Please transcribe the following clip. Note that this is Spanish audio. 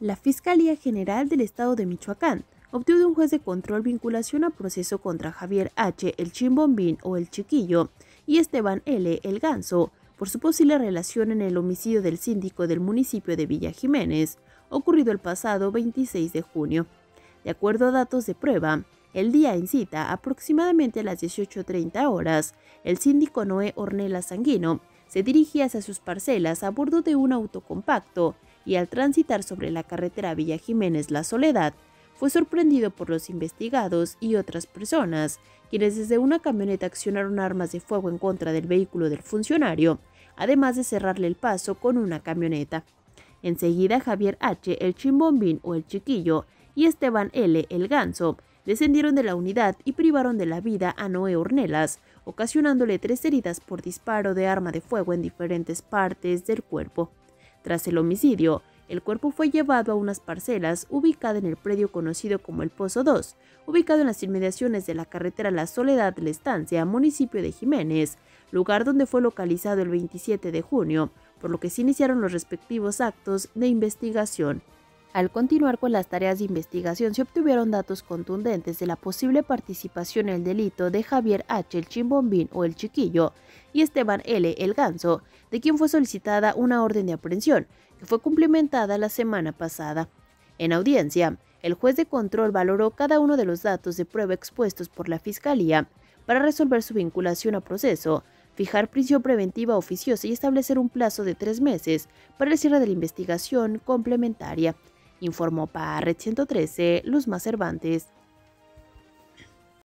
La Fiscalía General del Estado de Michoacán obtuvo de un juez de control vinculación a proceso contra Javier H., El Chimbombín o El Chiquillo, y Esteban L., El Ganso, por su posible relación en el homicidio del síndico del municipio de Villa Jiménez, ocurrido el pasado 26 de junio. De acuerdo a datos de prueba, el día en cita, aproximadamente a las 18:30 horas, el síndico Noé Ornelas Sanguino se dirigía hacia sus parcelas a bordo de un autocompacto y al transitar sobre la carretera Villa Jiménez-La Soledad, fue sorprendido por los investigados y otras personas, quienes desde una camioneta accionaron armas de fuego en contra del vehículo del funcionario, además de cerrarle el paso con una camioneta. Enseguida, Javier H., El Chimbombín o El Chiquillo, y Esteban L., El Ganso, descendieron de la unidad y privaron de la vida a Noé Ornelas, ocasionándole 3 heridas por disparo de arma de fuego en diferentes partes del cuerpo. Tras el homicidio, el cuerpo fue llevado a unas parcelas ubicadas en el predio conocido como el Pozo 2, ubicado en las inmediaciones de la carretera La Soledad, La Estancia, municipio de Jiménez, lugar donde fue localizado el 27 de junio, por lo que se iniciaron los respectivos actos de investigación. Al continuar con las tareas de investigación, se obtuvieron datos contundentes de la posible participación en el delito de Javier H., El Chimbombín o El Chiquillo, y Esteban L., El Ganso, de quien fue solicitada una orden de aprehensión, que fue cumplimentada la semana pasada. En audiencia, el juez de control valoró cada uno de los datos de prueba expuestos por la Fiscalía para resolver su vinculación a proceso, fijar prisión preventiva oficiosa y establecer un plazo de 3 meses para el cierre de la investigación complementaria. Informó para Red 113, Luzma Cervantes.